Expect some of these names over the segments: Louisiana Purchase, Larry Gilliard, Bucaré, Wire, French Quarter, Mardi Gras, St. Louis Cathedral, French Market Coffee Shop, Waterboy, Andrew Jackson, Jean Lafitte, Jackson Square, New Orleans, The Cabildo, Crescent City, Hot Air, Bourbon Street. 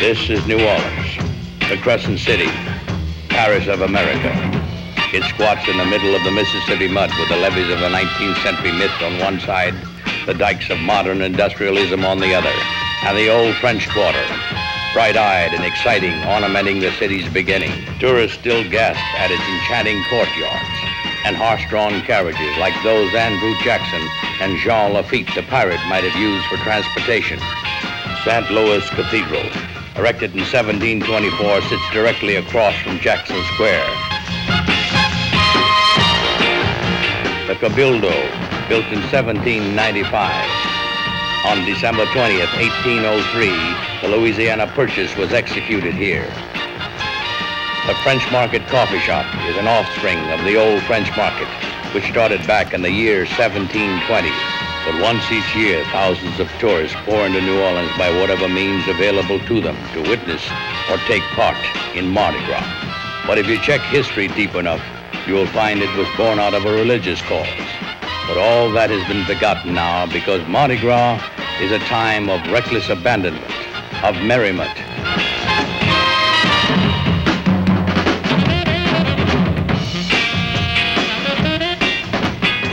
This is New Orleans, the Crescent City, Paris of America. It squats in the middle of the Mississippi mud with the levees of the 19th century myth on one side, the dikes of modern industrialism on the other, and the old French Quarter, bright-eyed and exciting, ornamenting the city's beginning. Tourists still gasp at its enchanting courtyards and horse-drawn carriages like those Andrew Jackson and Jean Lafitte, the pirate, might have used for transportation. St. Louis Cathedral, erected in 1724, sits directly across from Jackson Square. The Cabildo, built in 1795. On December 20th, 1803, the Louisiana Purchase was executed here. The French Market Coffee Shop is an offspring of the old French Market, which started back in the year 1720. But once each year, thousands of tourists pour into New Orleans by whatever means available to them to witness or take part in Mardi Gras. But if you check history deep enough, you'll find it was born out of a religious cause. But all that has been forgotten now, because Mardi Gras is a time of reckless abandonment, of merriment.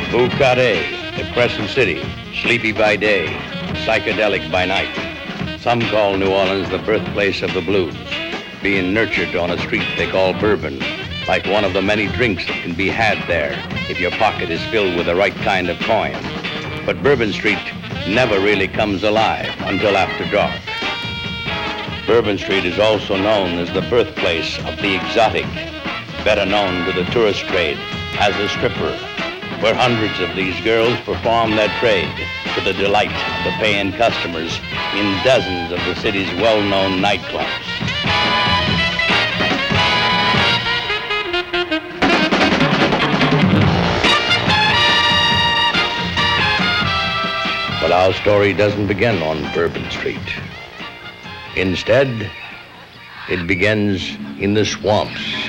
Bucaré, the Crescent City, sleepy by day, psychedelic by night. Some call New Orleans the birthplace of the blues, being nurtured on a street they call Bourbon, like one of the many drinks that can be had there if your pocket is filled with the right kind of coin. But Bourbon Street never really comes alive until after dark. Bourbon Street is also known as the birthplace of the exotic, better known to the tourist trade as a stripper, where hundreds of these girls perform their trade to the delight of the paying customers in dozens of the city's well-known nightclubs. But our story doesn't begin on Bourbon Street. Instead, it begins in the swamps.